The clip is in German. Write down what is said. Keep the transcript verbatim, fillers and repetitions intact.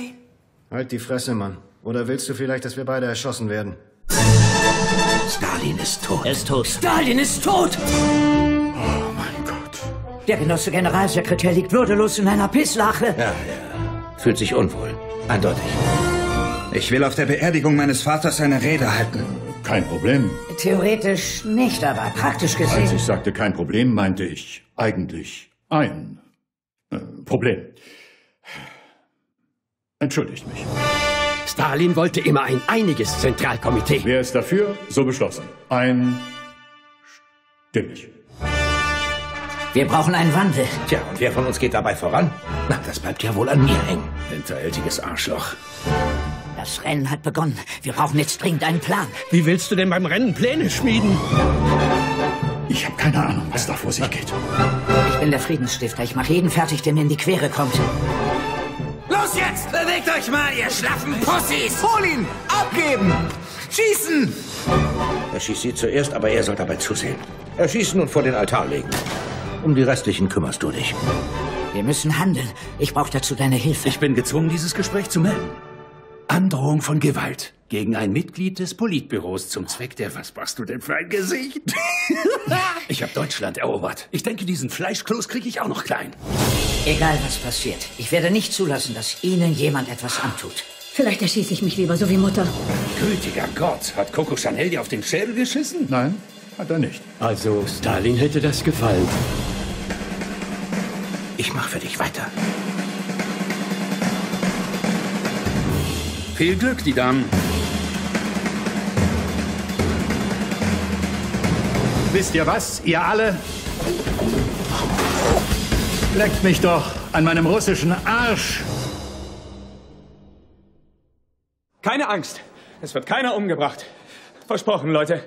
gesehen? Halt die Fresse, Mann. Oder willst du vielleicht, dass wir beide erschossen werden? Stalin ist tot. Er ist tot. Stalin ist tot! Oh mein Gott. Der Genosse Generalsekretär liegt würdelos in einer Pisslache. Ja, ja. Fühlt sich unwohl. Eindeutig. Ich will auf der Beerdigung meines Vaters eine Rede halten. Kein Problem. Theoretisch nicht, aber praktisch gesehen... Als ich sagte kein Problem, meinte ich eigentlich ein äh, Problem. Entschuldigt mich. Stalin wollte immer ein einiges Zentralkomitee. Wer ist dafür? So beschlossen. Ein... Stimmig. Wir brauchen einen Wandel. Tja, und wer von uns geht dabei voran? Na, das bleibt ja wohl an mir hängen. Hinterhältiges Arschloch. Das Rennen hat begonnen. Wir brauchen jetzt dringend einen Plan. Wie willst du denn beim Rennen Pläne schmieden? Ich habe keine Ahnung, was da vor sich geht. Ich bin der Friedensstifter. Ich mache jeden fertig, der mir in die Quere kommt. Los jetzt! Bewegt euch mal, ihr schlaffen Pussys! Hol ihn! Abgeben! Schießen! Er schießt sie zuerst, aber er soll dabei zusehen. Erschießen und vor den Altar legen. Um die restlichen kümmerst du dich. Wir müssen handeln. Ich brauche dazu deine Hilfe. Ich bin gezwungen, dieses Gespräch zu melden. Androhung von Gewalt gegen ein Mitglied des Politbüros zum Zweck der... Was machst du denn für ein Gesicht? Ich habe Deutschland erobert. Ich denke, diesen Fleischkloß kriege ich auch noch klein. Egal, was passiert. Ich werde nicht zulassen, dass Ihnen jemand etwas antut. Vielleicht erschieße ich mich lieber, so wie Mutter. Gütiger Gott, hat Coco Chanel dir auf den Schädel geschissen? Nein, hat er nicht. Also, Stalin hätte das gefallen. Ich mache für dich weiter. Viel Glück, die Damen. Wisst ihr was, ihr alle? Leckt mich doch an meinem russischen Arsch. Keine Angst, es wird keiner umgebracht. Versprochen, Leute.